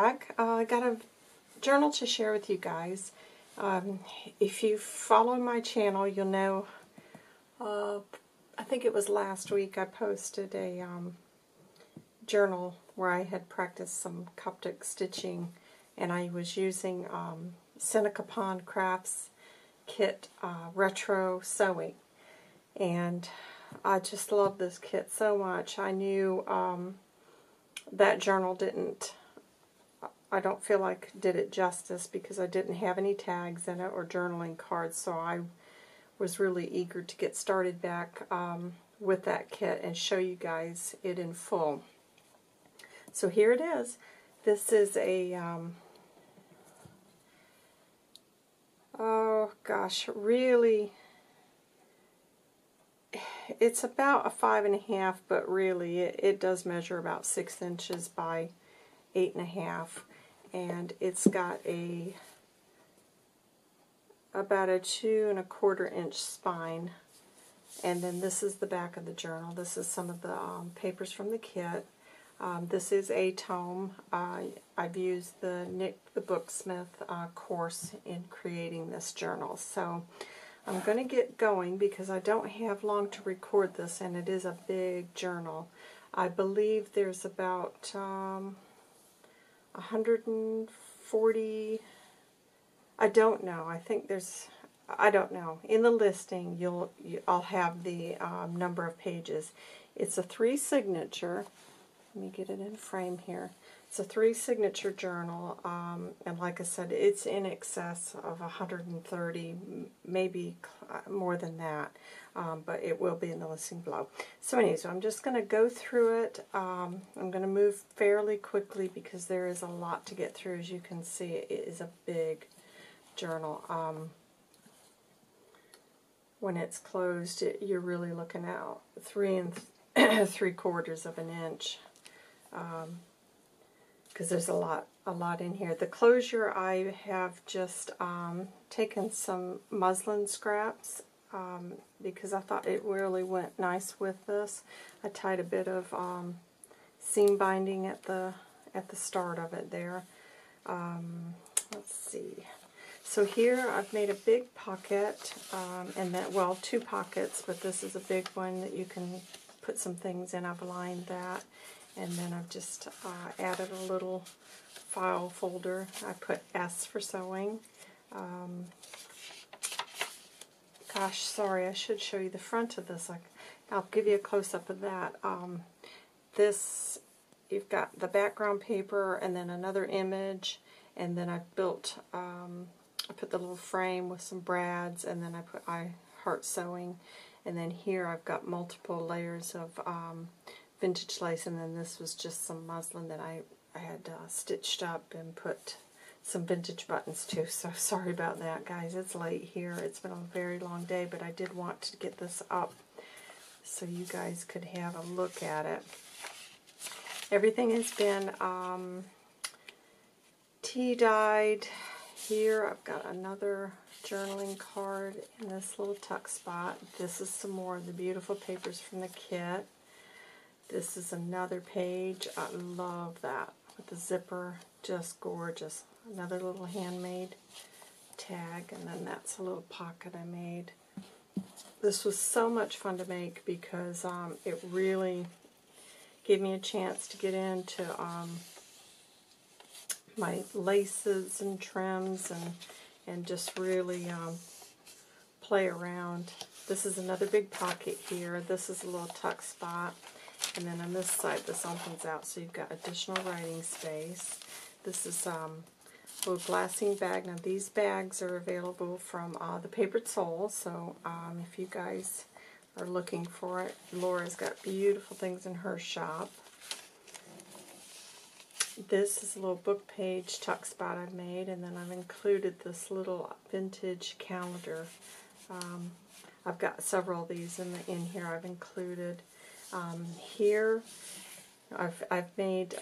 back. I got a journal to share with you guys. If you follow my channel, you'll know, I think it was last week I posted a journal where I had practiced some Coptic stitching, and I was using Seneca Pond Crafts kit retro sewing, and I just love this kit so much. I knew that journal didn't, I don't feel like did it justice because I didn't have any tags in it or journaling cards, so I was really eager to get started back with that kit and show you guys it in full. So here it is. This is a oh gosh, really, it's about a 5.5, but really it does measure about 6 inches by 8.5, and it's got about a 2.25-inch spine. And then this is the back of the journal. This is some of the papers from the kit. This is a tome. I've used the Nick the Booksmith course in creating this journal. So I'm going to get going because I don't have long to record this, and it is a big journal. I believe there's about 140, I don't know, I think there's, I don't know. In the listing, I'll have the number of pages. It's a 3-signature. Let me get it in frame here. It's a 3-signature journal, and like I said, it's in excess of 130, maybe more than that, but it will be in the listing below. So anyway, so I'm just going to go through it. I'm going to move fairly quickly because there is a lot to get through. As you can see, it is a big journal. When it's closed, you're really looking out 3 3/4 of an inch. Because there's a lot in here. The closure, I have just taken some muslin scraps because I thought it really went nice with this. I tied a bit of seam binding at the start of it there. Let's see. So here I've made a big pocket, and that, well, 2 pockets, but this is a big one that you can put some things in. I've lined that. And then I've just added a little file folder. I put S for sewing. Gosh, sorry, I should show you the front of this. I'll give you a close-up of that. This, you've got the background paper and then another image, and then I've built, I put the little frame with some brads, and then I put I heart sewing, and then here I've got multiple layers of vintage lace, and then this was just some muslin that I had stitched up and put some vintage buttons to. So sorry about that, guys. It's late here. It's been a very long day, but I did want to get this up so you guys could have a look at it. Everything has been tea dyed. Here I've got another journaling card in this little tuck spot. This is some more of the beautiful papers from the kit. This is another page. I love that with the zipper, just gorgeous. Another little handmade tag, and then that's a little pocket I made. This was so much fun to make because it really gave me a chance to get into my laces and trims and just really play around. This is another big pocket here. This is a little tuck spot. And then on this side, this opens out, so you've got additional writing space. This is a little glassine bag. Now, these bags are available from the Papered Soul, so if you guys are looking for it, Laura's got beautiful things in her shop. This is a little book page tuck spot I've made, and then I've included this little vintage calendar. I've got several of these in here I've included. Here I've made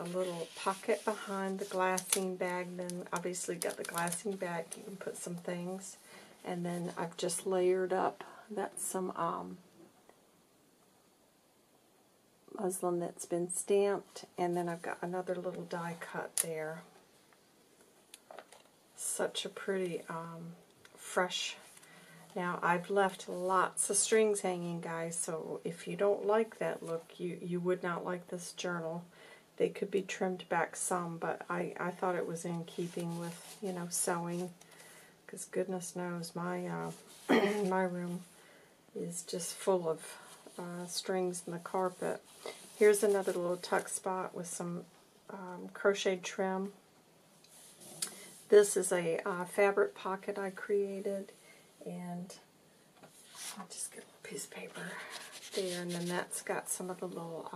a little pocket behind the glassine bag. Then obviously got the glassine bag, you can put some things, and then I've just layered up, that's some muslin that's been stamped, and then I've got another little die cut there. Such a pretty fresh. Now I've left lots of strings hanging, guys, so if you don't like that look, you would not like this journal. They could be trimmed back some, but I thought it was in keeping with, you know, sewing, because goodness knows my my room is just full of strings in the carpet. Here's another little tuck spot with some crocheted trim. This is a fabric pocket I created, and I'll just get a little piece of paper there, and then that's got some of the little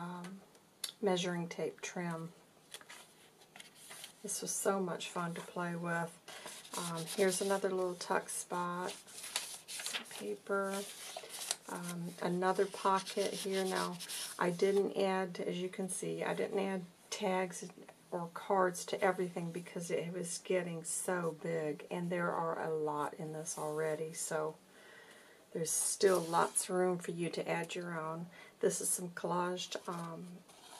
measuring tape trim. This was so much fun to play with. Here's another little tuck spot, some paper. Another pocket here. Now I didn't add, as you can see, I didn't add tags or cards to everything because it was getting so big, and there are a lot in this already, so there's still lots of room for you to add your own. This is some collaged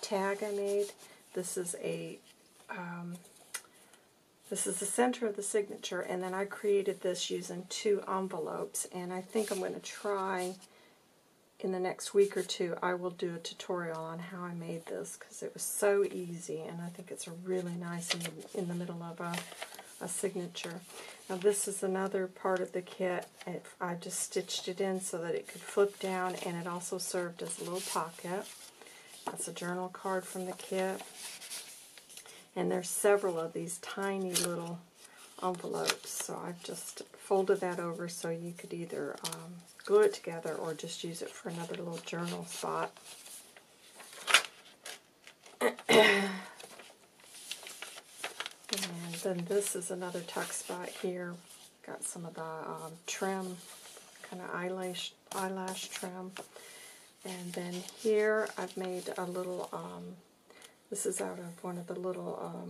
tag I made. This is a this is the center of the signature, and then I created this using 2 envelopes, and I think I'm going to try in the next week or two, I will do a tutorial on how I made this, because it was so easy, and I think it's really nice in the middle of a signature. Now this is another part of the kit. I just stitched it in so that it could flip down, and it also served as a little pocket. That's a journal card from the kit. And there's several of these tiny little envelopes, so I've just folded that over so you could either glue it together or just use it for another little journal spot. And then this is another tuck spot here. Got some of the trim, kind of eyelash trim. And then here I've made a little, this is out of one of the little,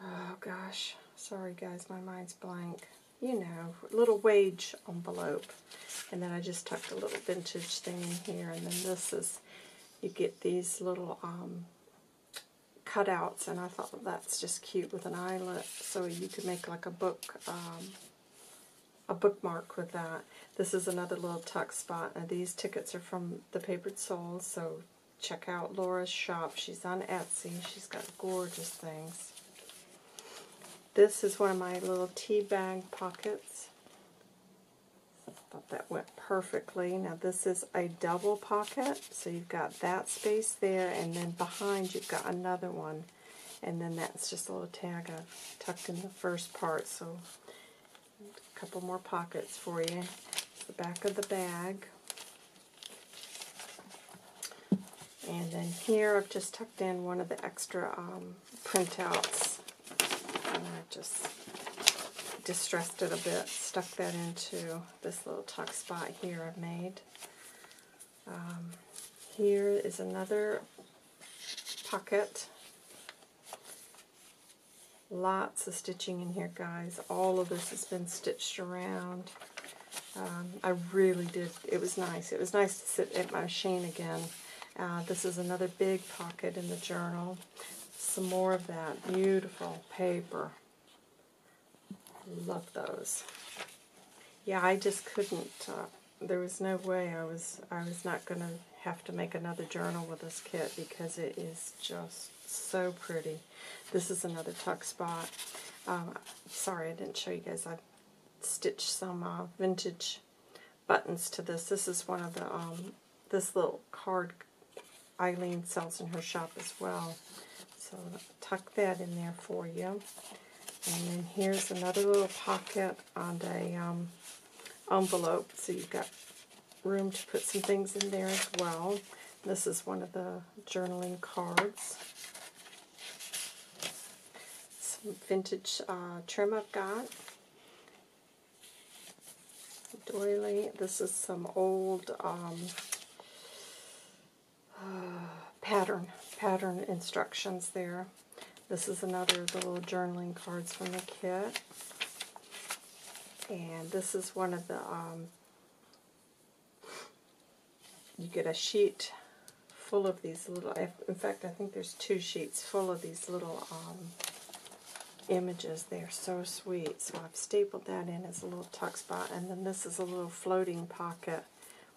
oh gosh, sorry guys, my mind's blank. You know, little wage envelope. And then I just tucked a little vintage thing in here. And then this is, you get these little cutouts, and I thought, well, that's just cute with an eyelet. So you could make like a bookmark with that. This is another little tuck spot. Now these tickets are from the Papered Soul, so check out Laura's shop. She's on Etsy. She's got gorgeous things. This is one of my little tea bag pockets. I thought that went perfectly. Now this is a double pocket, so you've got that space there, and then behind you've got another one, and then that's just a little tag I've tucked in the first part, so a couple more pockets for you. It's the back of the bag. And then here I've just tucked in one of the extra printouts, and I just distressed it a bit, stuck that into this little tuck spot here I've made. Here is another pocket. Lots of stitching in here, guys. All of this has been stitched around. I really did. It was nice. It was nice to sit at my machine again. This is another big pocket in the journal. Some more of that beautiful paper. Love those. Yeah, I just couldn't. There was no way I was not going to have to make another journal with this kit, because it is just so pretty. This is another tuck spot. Sorry, I didn't show you guys. I've stitched some vintage buttons to this. This is one of the this little card. Eileen sells in her shop as well. So tuck that in there for you. And then here's another little pocket on a envelope, so you've got room to put some things in there as well. This is one of the journaling cards. Some vintage trim I've got. Doily. This is some old pattern instructions there. This is another of the little journaling cards from the kit. And this is one of the, you get a sheet full of these little, in fact I think there's 2 sheets full of these little images. They're so sweet. So I've stapled that in as a little tuck spot, and then this is a little floating pocket.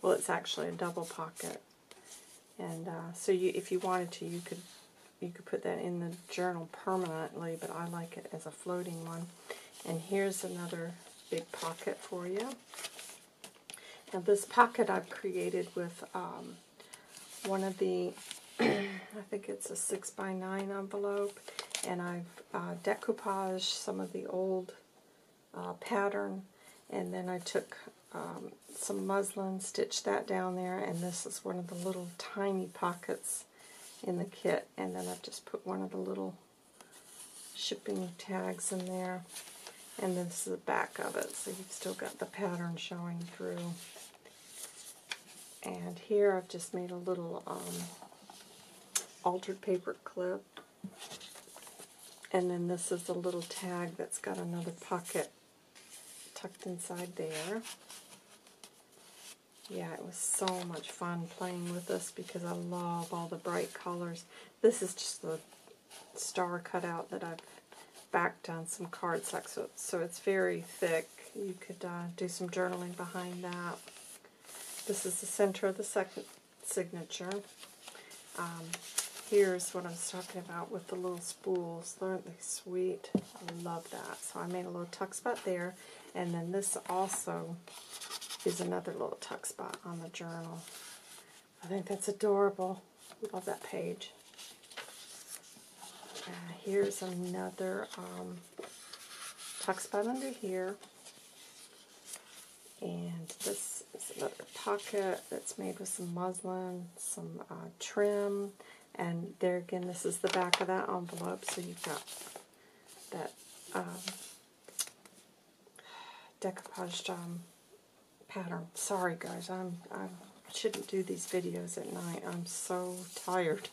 Well, it's actually a double pocket, and so you, if you wanted to, you could put that in the journal permanently, but I like it as a floating one. And here's another big pocket for you. Now this pocket I've created with one of the, I think it's a 6x9 envelope, and I've decoupaged some of the old pattern, and then I took some muslin, stitched that down there, and this is one of the little tiny pockets in the kit, and then I've just put one of the little shipping tags in there, and this is the back of it, so you've still got the pattern showing through. And here I've just made a little altered paper clip, and then this is a little tag that's got another pocket tucked inside there. Yeah, it was so much fun playing with this because I love all the bright colors. This is just the star cutout that I've backed on some cardstock, so it's very thick. You could do some journaling behind that. This is the center of the second signature. Here's what I was talking about with the little spools. Aren't they sweet? I love that. So I made a little tuck spot there, and then this also is another little tuck spot on the journal. I think that's adorable. Love that page. Here's another tuck spot under here, and this is another pocket that's made with some muslin, some trim, and there again, this is the back of that envelope, so you've got that decoupaged pattern. Sorry guys, I shouldn't do these videos at night. I'm so tired.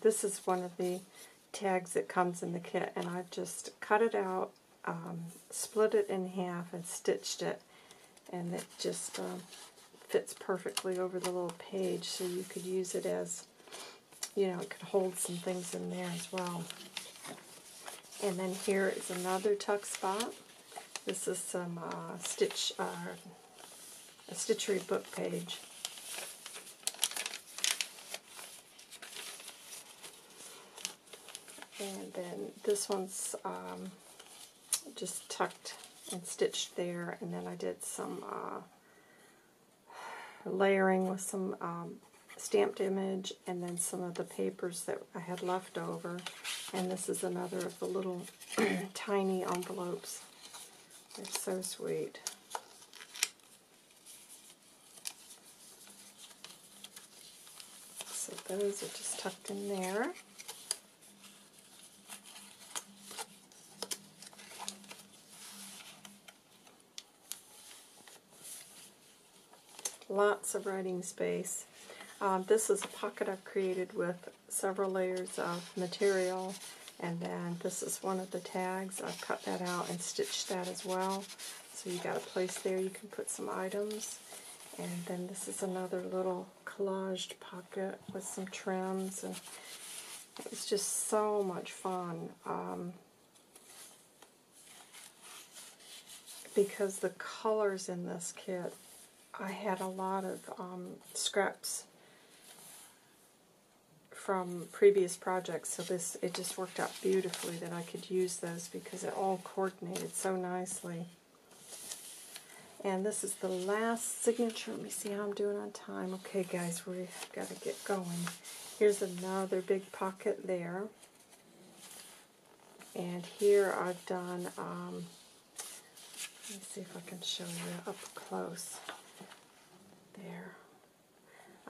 This is one of the tags that comes in the kit, and I've just cut it out, split it in half, and stitched it, and it just fits perfectly over the little page, so you could use it as, you know, it could hold some things in there as well. And then here is another tuck spot. This is some a stitchery book page. And then this one's just tucked and stitched there. And then I did some layering with some stamped image, and then some of the papers that I had left over. And this is another of the little tiny envelopes. They're so sweet. So those are just tucked in there. Lots of writing space. This is a pocket I've created with several layers of material. And then this is one of the tags. I've cut that out and stitched that as well. So you got a place there you can put some items. And then this is another little collaged pocket with some trims. And it was just so much fun. Because the colors in this kit, I had a lot of scraps from previous projects, so this, it just worked out beautifully that I could use those because it all coordinated so nicely. And this is the last signature. Let me see how I'm doing on time. Okay guys, we've got to get going. Here's another big pocket there. And here I've done, let me see if I can show you up close. There.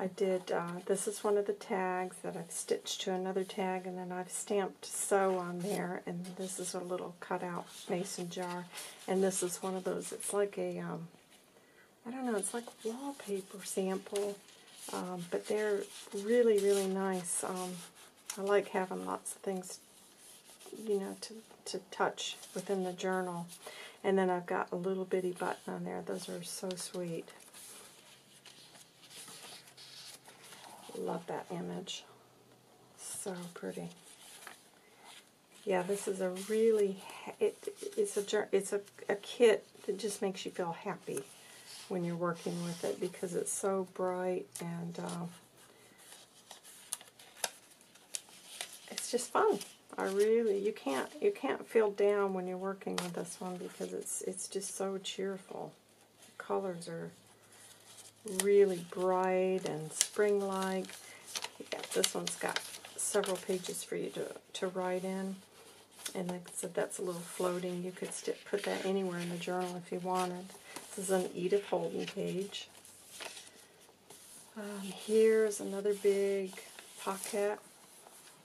I did, this is one of the tags that I've stitched to another tag, and then I've stamped sew on there, and this is a little cutout mason jar, and this is one of those, it's like a, I don't know, it's like wallpaper sample, but they're really, really nice. I like having lots of things, you know, to touch within the journal. And then I've got a little bitty button on there. Those are so sweet. Love that image. So pretty. Yeah, this is a really, it's a kit that just makes you feel happy when you're working with it because it's so bright and it's just fun. I really, you can't feel down when you're working with this one because it's just so cheerful. The colors are really bright and spring-like. Yeah, this one's got several pages for you to write in. And like I said, that's a little floating. You could put that anywhere in the journal if you wanted. This is an Edith Holden page. Here's another big pocket.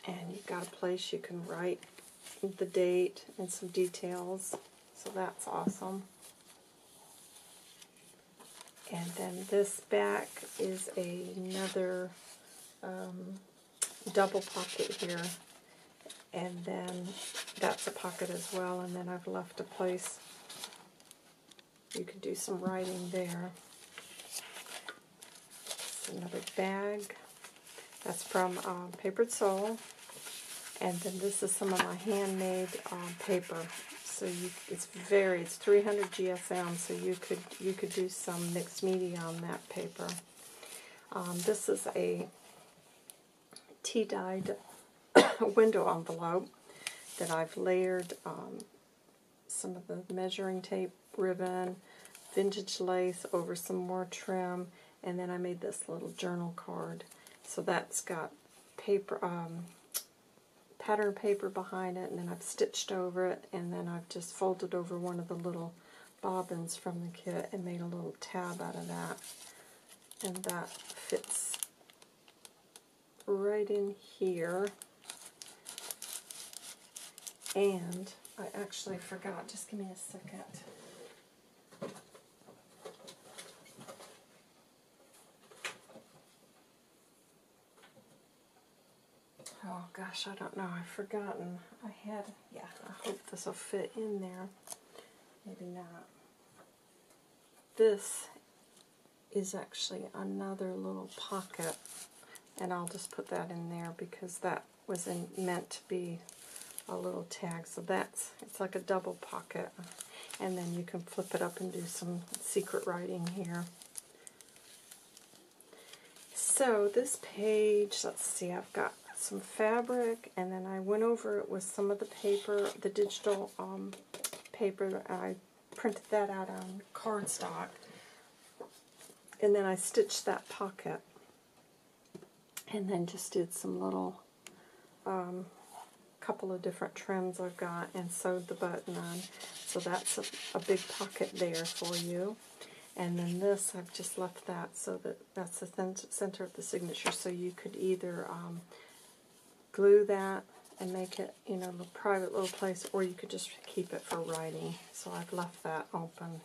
And you've got a place you can write the date and some details. So that's awesome. And then this back is another double pocket here. And then that's a pocket as well. And then I've left a place you can do some writing there. It's another bag. That's from Papered Soul. And then this is some of my handmade paper. So it's very, it's 300 GSM, so you could do some mixed media on that paper. This is a tea-dyed window envelope that I've layered some of the measuring tape ribbon, vintage lace over some more trim, and then I made this little journal card. So that's got paper, pattern paper behind it, and then I've stitched over it, and then I've just folded over one of the little bobbins from the kit and made a little tab out of that. And that fits right in here. And I actually forgot, just give me a second. Oh gosh, I don't know, I've forgotten. Yeah, I hope this will fit in there. Maybe not. This is actually another little pocket, and I'll just put that in there because that was meant to be a little tag. So it's like a double pocket, and then you can flip it up and do some secret writing here. So this page, let's see, I've got some fabric, and then I went over it with some of the paper, the digital paper. I printed that out on cardstock, and then I stitched that pocket, and then just did some little couple of different trims I've got, and sewed the button on. So that's a big pocket there for you. And then this, I've just left that so that that's the center of the signature. So you could either glue that and make it, you know, a private little place, or you could just keep it for writing. So I've left that open.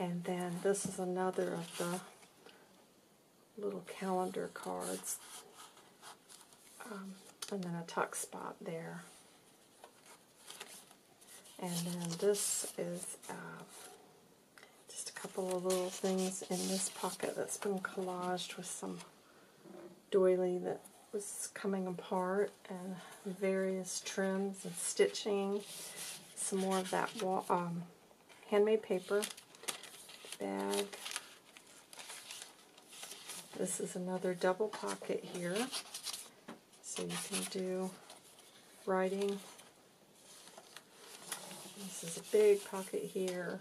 And then this is another of the little calendar cards. And then a tuck spot there. And then this is just a couple of little things in this pocket that's been collaged with some doily that was coming apart, and various trims and stitching. Some more of that handmade paper bag. This is another double pocket here. So you can do writing. This is a big pocket here.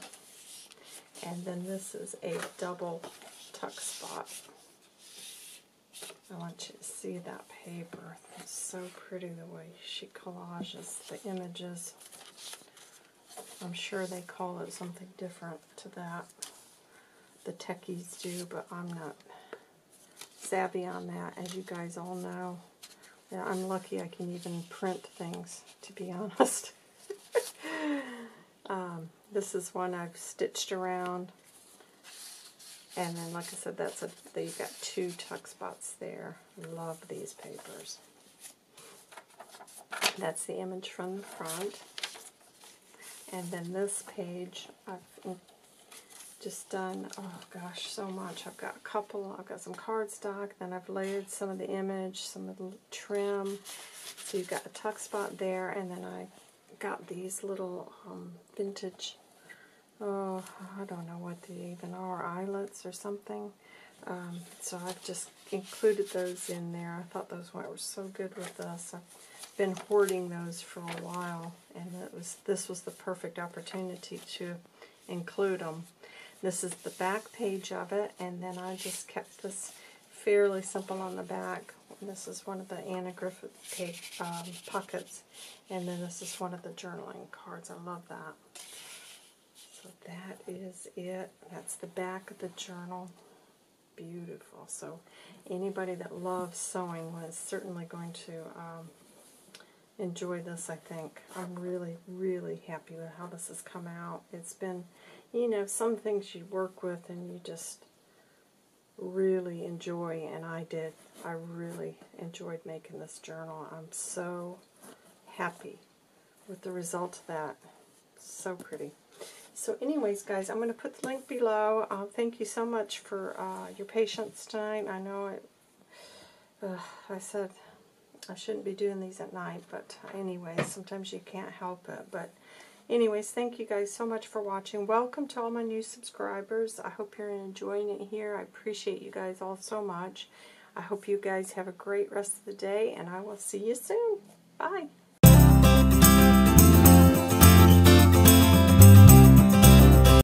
And then this is a double tuck spot. I want you to see that paper. It's so pretty the way she collages the images. I'm sure they call it something different to that. The techies do, but I'm not savvy on that, as you guys all know. Yeah, I'm lucky I can even print things, to be honest. This is one I've stitched around. And then, like I said, you've got two tuck spots there. Love these papers. That's the image from the front. And then this page, I've just done, oh gosh, so much. I've got a couple, I've got some cardstock, then I've layered some of the image, some of the trim. So you've got a tuck spot there, and then I got these little vintage, oh, I don't know what they even are, eyelets or something. So I've just included those in there. I thought those were so good with this. I've been hoarding those for a while, and this was the perfect opportunity to include them. This is the back page of it, and then I just kept this fairly simple on the back. This is one of the Anna Griffith pockets, and then this is one of the journaling cards. I love that. So that is it. That's the back of the journal. Beautiful. So anybody that loves sewing is certainly going to enjoy this, I think. I'm really, really happy with how this has come out. It's been, you know, some things you work with and you just really enjoy, and I did. I really enjoyed making this journal. I'm so happy with the result of that. So pretty. So anyways, guys, I'm going to put the link below. Thank you so much for your patience tonight. I know I said I shouldn't be doing these at night, but anyways, sometimes you can't help it. But anyways, thank you guys so much for watching. Welcome to all my new subscribers. I hope you're enjoying it here. I appreciate you guys all so much. I hope you guys have a great rest of the day, and I will see you soon. Bye.